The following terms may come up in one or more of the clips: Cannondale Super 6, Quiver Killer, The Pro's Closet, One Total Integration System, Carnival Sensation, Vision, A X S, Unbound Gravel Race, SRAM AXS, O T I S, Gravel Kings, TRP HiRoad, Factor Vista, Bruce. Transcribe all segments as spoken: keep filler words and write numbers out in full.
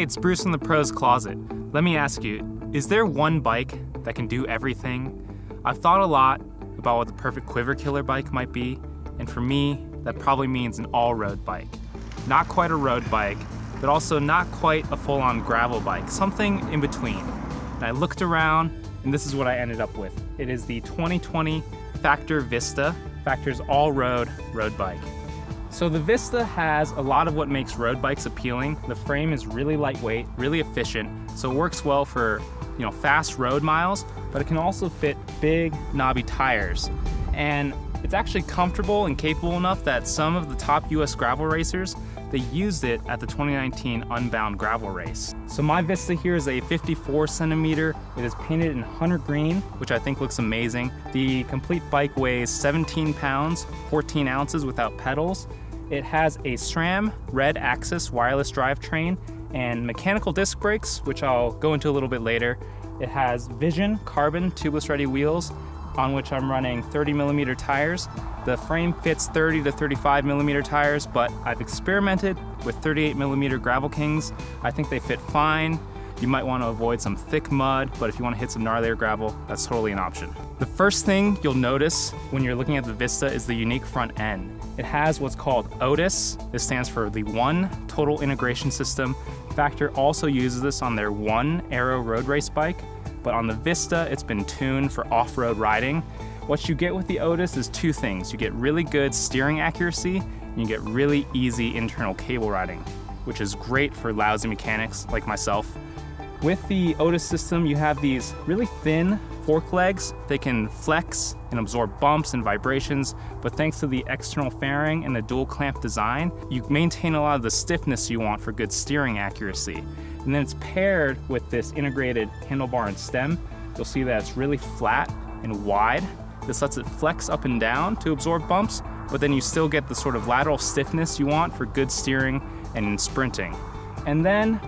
Hey, it's Bruce in the Pro's Closet. Let me ask you, is there one bike that can do everything? I've thought a lot about what the perfect Quiver Killer bike might be, and for me, that probably means an all-road bike. Not quite a road bike, but also not quite a full-on gravel bike, something in between. And I looked around, and this is what I ended up with. It is the twenty twenty Factor Vista, Factor's all-road road bike. So the Vista has a lot of what makes road bikes appealing. The frame is really lightweight, really efficient, so it works well for, you know, fast road miles, but it can also fit big, knobby tires. And it's actually comfortable and capable enough that some of the top U S gravel racers, they used it at the twenty nineteen Unbound Gravel Race. So my Vista here is a fifty-four centimeter. It is painted in hunter green, which I think looks amazing. The complete bike weighs seventeen pounds, fourteen ounces without pedals. It has a SRAM Red A X S wireless drivetrain and mechanical disc brakes, which I'll go into a little bit later. It has Vision carbon tubeless ready wheels, on which I'm running thirty millimeter tires. The frame fits thirty to thirty-five millimeter tires, but I've experimented with thirty-eight millimeter Gravel Kings. I think they fit fine. You might want to avoid some thick mud, but if you want to hit some gnarlier gravel, that's totally an option. The first thing you'll notice when you're looking at the Vista is the unique front end. It has what's called O T I S. This stands for the One Total Integration System. Factor also uses this on their One Aero road race bike, but on the Vista, it's been tuned for off-road riding. What you get with the O T I S is two things. You get really good steering accuracy, and you get really easy internal cable riding, which is great for lousy mechanics like myself. With the O T I S system, you have these really thin fork legs. They can flex and absorb bumps and vibrations, but thanks to the external fairing and the dual clamp design, you maintain a lot of the stiffness you want for good steering accuracy. And then it's paired with this integrated handlebar and stem. You'll see that it's really flat and wide. This lets it flex up and down to absorb bumps, but then you still get the sort of lateral stiffness you want for good steering and sprinting. And then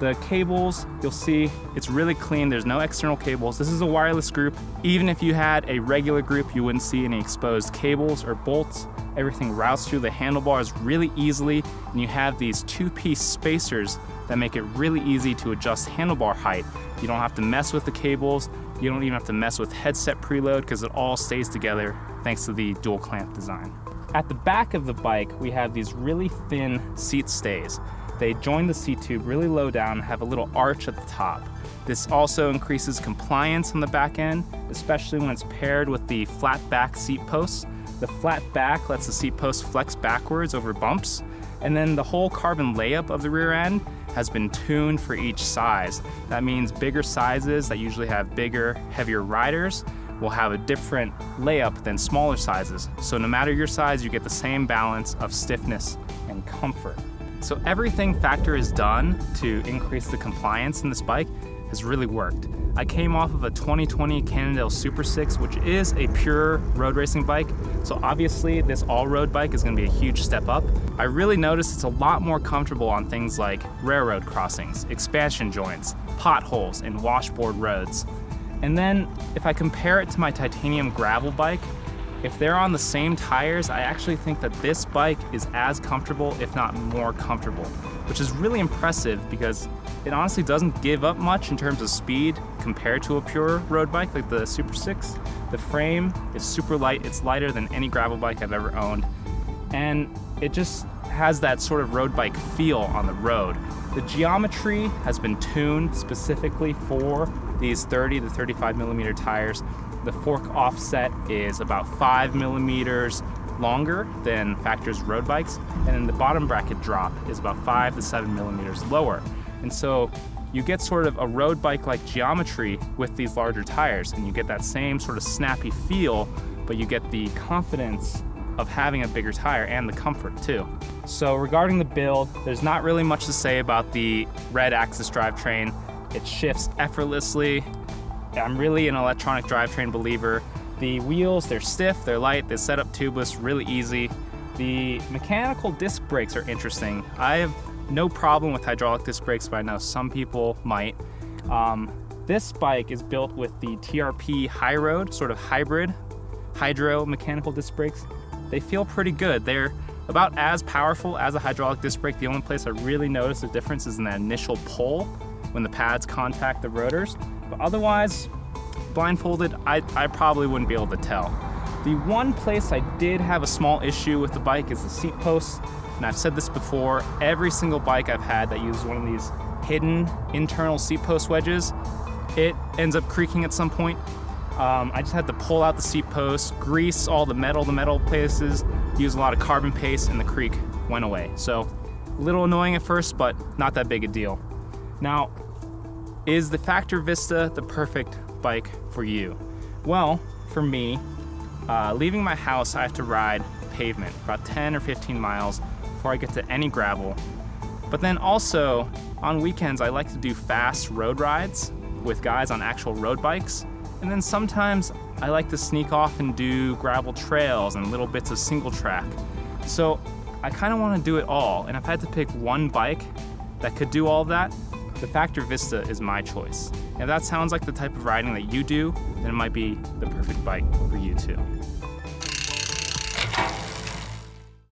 the cables, you'll see it's really clean. There's no external cables. This is a wireless group. Even if you had a regular group, you wouldn't see any exposed cables or bolts. Everything routes through the handlebars really easily, and you have these two-piece spacers that make it really easy to adjust handlebar height. You don't have to mess with the cables. You don't even have to mess with headset preload because it all stays together thanks to the dual clamp design. At the back of the bike, we have these really thin seat stays. They join the seat tube really low down and have a little arch at the top. This also increases compliance on the back end, especially when it's paired with the flat back seat posts. The flat back lets the seat post flex backwards over bumps, and then the whole carbon layup of the rear end has been tuned for each size. That means bigger sizes that usually have bigger, heavier riders will have a different layup than smaller sizes. So no matter your size, you get the same balance of stiffness and comfort. So everything Factor has done to increase the compliance in this bike has really worked. I came off of a twenty twenty Cannondale Super six, which is a pure road racing bike, so obviously this all-road bike is going to be a huge step up. I really noticed it's a lot more comfortable on things like railroad crossings, expansion joints, potholes, and washboard roads. And then if I compare it to my titanium gravel bike, if they're on the same tires, I actually think that this bike is as comfortable, if not more comfortable, which is really impressive because it honestly doesn't give up much in terms of speed compared to a pure road bike like the Super six. The frame is super light. It's lighter than any gravel bike I've ever owned. And it just has that sort of road bike feel on the road. The geometry has been tuned specifically for these thirty to thirty-five millimeter tires. The fork offset is about five millimeters longer than Factor's road bikes, and then the bottom bracket drop is about five to seven millimeters lower. And so you get sort of a road bike-like geometry with these larger tires, and you get that same sort of snappy feel, but you get the confidence of having a bigger tire and the comfort too. So regarding the build, there's not really much to say about the Red A X S drivetrain. It shifts effortlessly. I'm really an electronic drivetrain believer. The wheels, they're stiff, they're light, they set up tubeless really easy. The mechanical disc brakes are interesting. I have no problem with hydraulic disc brakes, but I know some people might. Um, this bike is built with the T R P HiRoad, sort of hybrid hydro mechanical disc brakes. They feel pretty good. They're about as powerful as a hydraulic disc brake. The only place I really noticed a difference is in that initial pull when the pads contact the rotors. But otherwise, blindfolded, I, I probably wouldn't be able to tell. The one place I did have a small issue with the bike is the seat posts. And I've said this before, every single bike I've had that uses one of these hidden internal seat post wedges, it ends up creaking at some point. Um, I just had to pull out the seat post, grease all the metal, the metal places, use a lot of carbon paste, and the creak went away. So a little annoying at first, but not that big a deal. Now, is the Factor Vista the perfect bike for you? Well, for me, uh, leaving my house, I have to ride pavement about ten or fifteen miles before I get to any gravel. But then also, on weekends, I like to do fast road rides with guys on actual road bikes. And then sometimes I like to sneak off and do gravel trails and little bits of single track. So I kind of want to do it all. And if I had to pick one bike that could do all that, the Factor Vista is my choice. And if that sounds like the type of riding that you do, then it might be the perfect bike for you too.